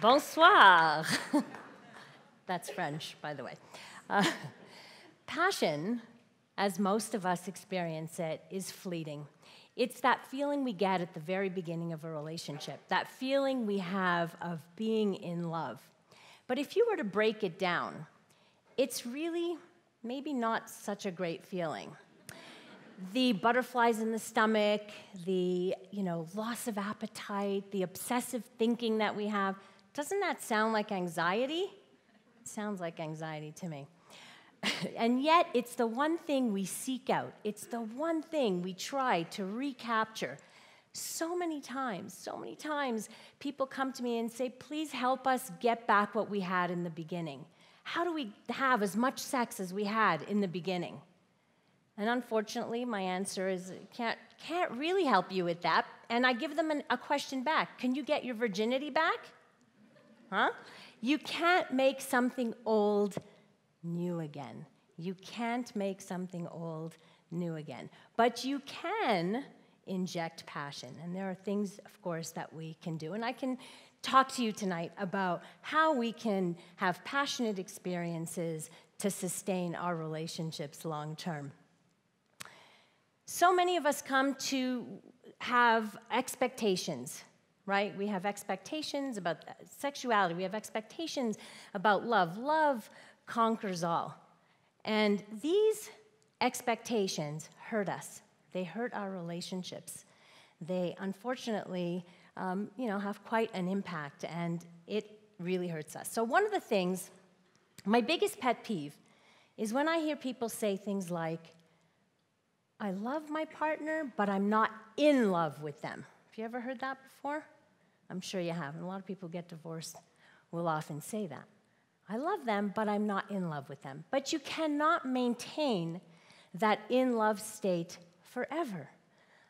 Bonsoir. That's French, by the way. Passion, as most of us experience it, is fleeting. It's that feeling we get at the very beginning of a relationship, that feeling we have of being in love. But if you were to break it down, it's really maybe not such a great feeling. The butterflies in the stomach, the loss of appetite, the obsessive thinking that we have, doesn't that sound like anxiety? It sounds like anxiety to me. And yet, it's the one thing we seek out. It's the one thing we try to recapture. So many times, people come to me and say, please help us get back what we had in the beginning. How do we have as much sex as we had in the beginning? And unfortunately, my answer is, can't really help you with that. And I give them a question back. Can you get your virginity back? Huh? You can't make something old new again. You can't make something old new again. But you can inject passion. And there are things, of course, that we can do. And I can talk to you tonight about how we can have passionate experiences to sustain our relationships long term. So many of us come to have expectations, right? We have expectations about sexuality. We have expectations about love. Love conquers all. And these expectations hurt us. They hurt our relationships. They, unfortunately, have quite an impact, and it really hurts us. So one of the things, my biggest pet peeve, is when I hear people say things like, I love my partner, but I'm not in love with them. Have you ever heard that before? I'm sure you have, and a lot of people who get divorced will often say that. I love them, but I'm not in love with them. But you cannot maintain that in-love state forever.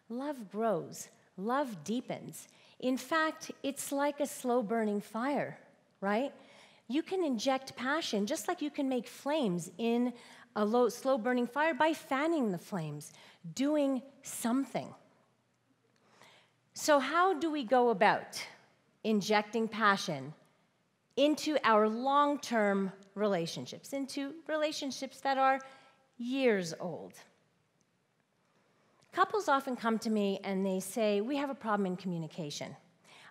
Love grows. Love deepens. In fact, it's like a slow-burning fire, right? You can inject passion just like you can make flames in a slow-burning fire by fanning the flames, doing something. So how do we go about injecting passion into our long-term relationships, into relationships that are years old? Couples often come to me and they say, we have a problem in communication.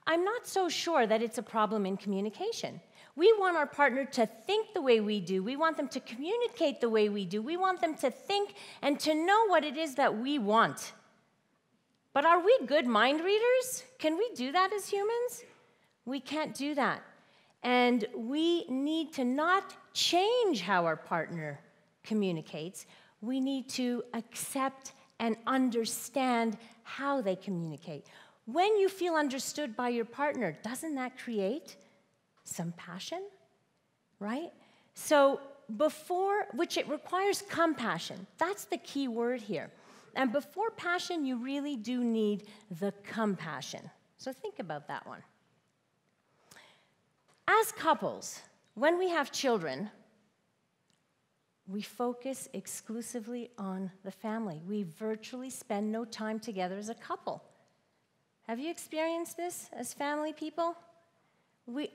I'm not so sure that it's a problem in communication. We want our partner to think the way we do. We want them to communicate the way we do. We want them to think and to know what it is that we want. But are we good mind readers? Can we do that as humans? We can't do that. And we need to not change how our partner communicates. We need to accept and understand how they communicate. When you feel understood by your partner, doesn't that create some passion, right? So before, which it requires compassion. That's the key word here. And before passion, you really do need the compassion. So think about that one. As couples, when we have children, we focus exclusively on the family. We virtually spend no time together as a couple. Have you experienced this as family people?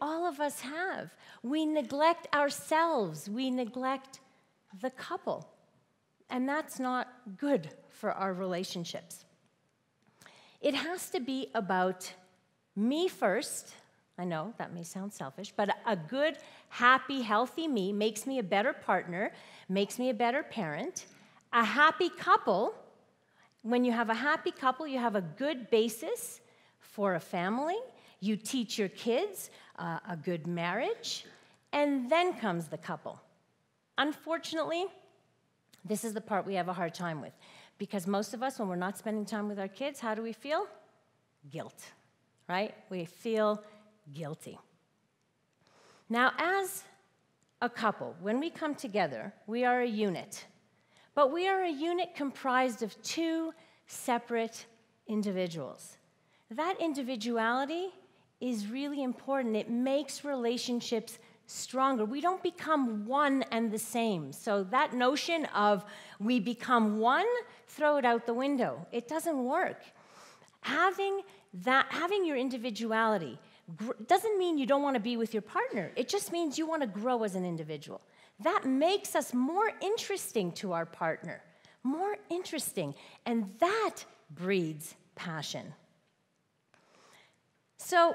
All of us have. We neglect ourselves. We neglect the couple. And that's not good for our relationships. It has to be about me first. I know, that may sound selfish, but a good, happy, healthy me makes me a better partner, makes me a better parent. A happy couple, when you have a happy couple, you have a good basis for a family. You teach your kids a good marriage, and then comes the couple. Unfortunately, this is the part we have a hard time with, because most of us, when we're not spending time with our kids, how do we feel? Guilt, right? We feel guilty. Now, as a couple, when we come together, we are a unit. But we are a unit comprised of two separate individuals. That individuality is really important. It makes relationships stronger. We don't become one and the same. So that notion of we become one, throw it out the window. It doesn't work. Having your individuality doesn't mean you don't want to be with your partner. It just means you want to grow as an individual. That makes us more interesting to our partner, more interesting, and that breeds passion. So,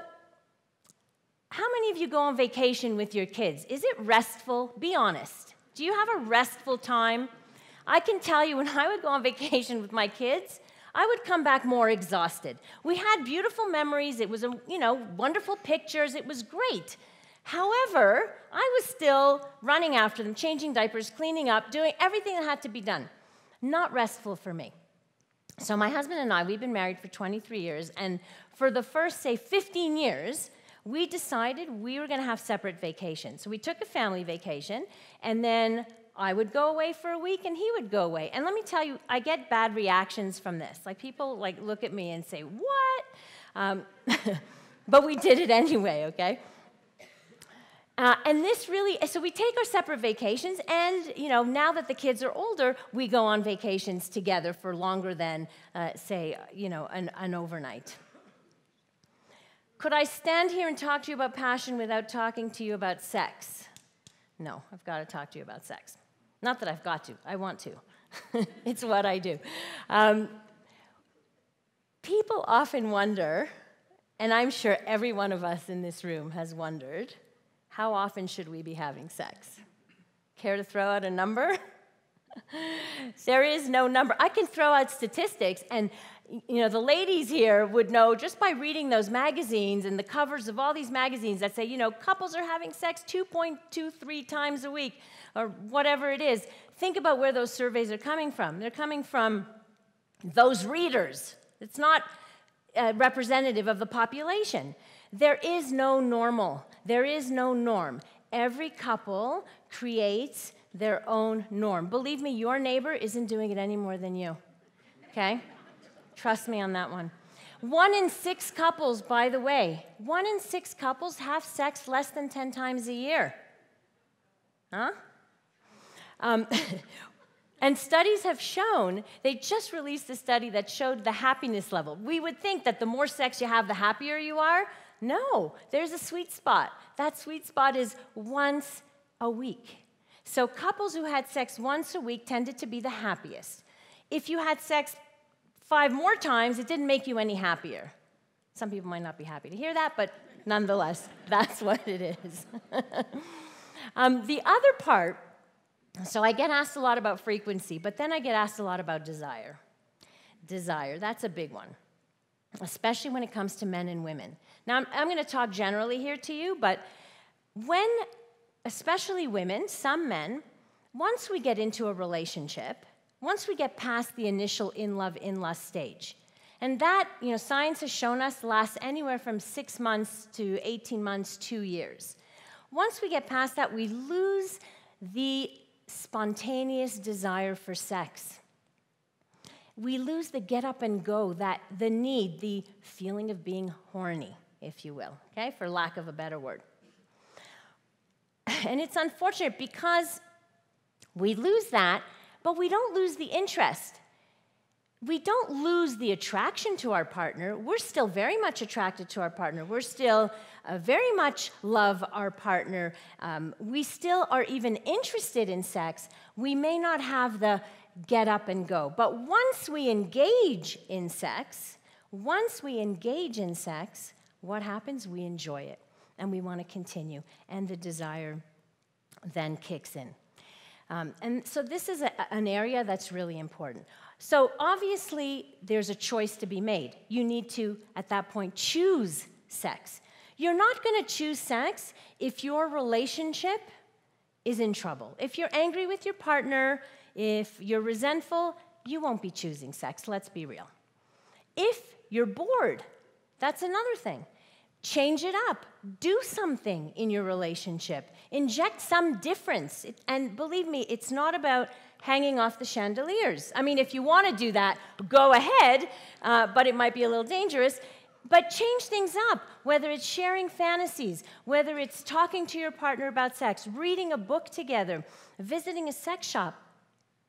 how many of you go on vacation with your kids? Is it restful? Be honest. Do you have a restful time? I can tell you, when I would go on vacation with my kids, I would come back more exhausted. We had beautiful memories. It was, wonderful pictures. It was great. However, I was still running after them, changing diapers, cleaning up, doing everything that had to be done. Not restful for me. So my husband and I, we've been married for 23 years, and for the first, say, 15 years, we decided we were going to have separate vacations. So we took a family vacation, and then I would go away for a week, and he would go away. And let me tell you, I get bad reactions from this. Like, people, look at me and say, what? But we did it anyway, okay? And this really, so we take our separate vacations, and, now that the kids are older, we go on vacations together for longer than, say, an overnight. Could I stand here and talk to you about passion without talking to you about sex? No, I've got to talk to you about sex. Not that I've got to. I want to. It's what I do. People often wonder, and I'm sure every one of us in this room has wondered, how often should we be having sex? Care to throw out a number? There is no number. I can throw out statistics, and the ladies here would know just by reading those magazines and the covers of all these magazines that say, couples are having sex 2.23 times a week or whatever it is. Think about where those surveys are coming from. They're coming from those readers. It's not representative of the population. There is no normal. There is no norm. Every couple creates their own norm. Believe me, your neighbor isn't doing it any more than you, okay? Trust me on that one. 1 in 6 couples, by the way, 1 in 6 couples have sex less than 10 times a year. Huh? And studies have shown, they just released a study that showed the happiness level. We would think that the more sex you have, the happier you are. No, there's a sweet spot. That sweet spot is once a week. So couples who had sex once a week tended to be the happiest. If you had sex 5 more times, it didn't make you any happier. Some people might not be happy to hear that, but nonetheless, that's what it is. The other part, so I get asked a lot about frequency, but then I get asked a lot about desire. Desire, that's a big one, especially when it comes to men and women. Now, I'm going to talk generally here to you, but when, especially women, some men, once we get into a relationship, once we get past the initial in love, in lust stage, and that, science has shown us lasts anywhere from 6 months to 18 months, 2 years. Once we get past that, we lose the spontaneous desire for sex. We lose the get up and go, that the need, the feeling of being horny, if you will, okay, for lack of a better word. And it's unfortunate because we lose that, but we don't lose the interest. We don't lose the attraction to our partner. We're still very much attracted to our partner. We're still very much love our partner. We still are even interested in sex. We may not have the get up and go. But once we engage in sex, what happens? We enjoy it. And we want to continue, and the desire then kicks in. And so this is an area that's really important. So obviously, there's a choice to be made. You need to, at that point, choose sex. You're not going to choose sex if your relationship is in trouble. If you're angry with your partner, if you're resentful, you won't be choosing sex, let's be real. If you're bored, that's another thing. Change it up. Do something in your relationship. Inject some difference. And believe me, it's not about hanging off the chandeliers. I mean, if you want to do that, go ahead, but it might be a little dangerous. But change things up, whether it's sharing fantasies, whether it's talking to your partner about sex, reading a book together, visiting a sex shop,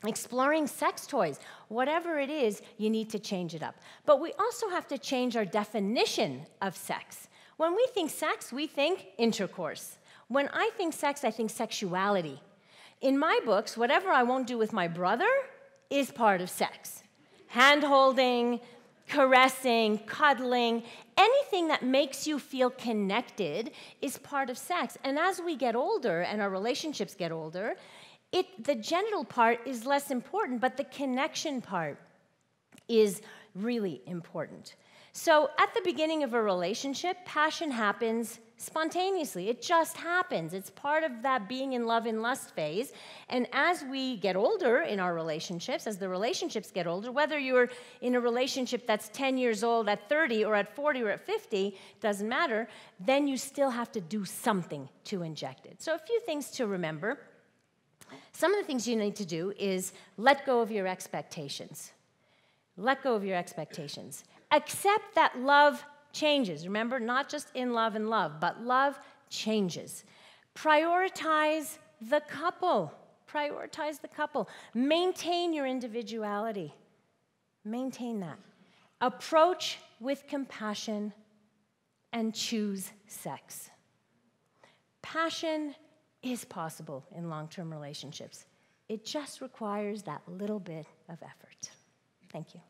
exploring sex toys. Whatever it is, you need to change it up. But we also have to change our definition of sex. When we think sex, we think intercourse. When I think sex, I think sexuality. In my books, whatever I won't do with my brother is part of sex. Hand-holding, caressing, cuddling, anything that makes you feel connected is part of sex. And as we get older and our relationships get older, the genital part is less important, but the connection part is really important. So at the beginning of a relationship, passion happens spontaneously. It just happens. It's part of that being in love and lust phase. And as we get older in our relationships, as the relationships get older, whether you're in a relationship that's 10 years old at 30 or at 40 or at 50, doesn't matter, then you still have to do something to inject it. So a few things to remember. Some of the things you need to do is let go of your expectations. Let go of your expectations. Accept that love changes. Remember, not just in love and love, but love changes. Prioritize the couple. Prioritize the couple. Maintain your individuality. Maintain that. Approach with compassion and choose sex. Passion is possible in long-term relationships. It just requires that little bit of effort. Thank you.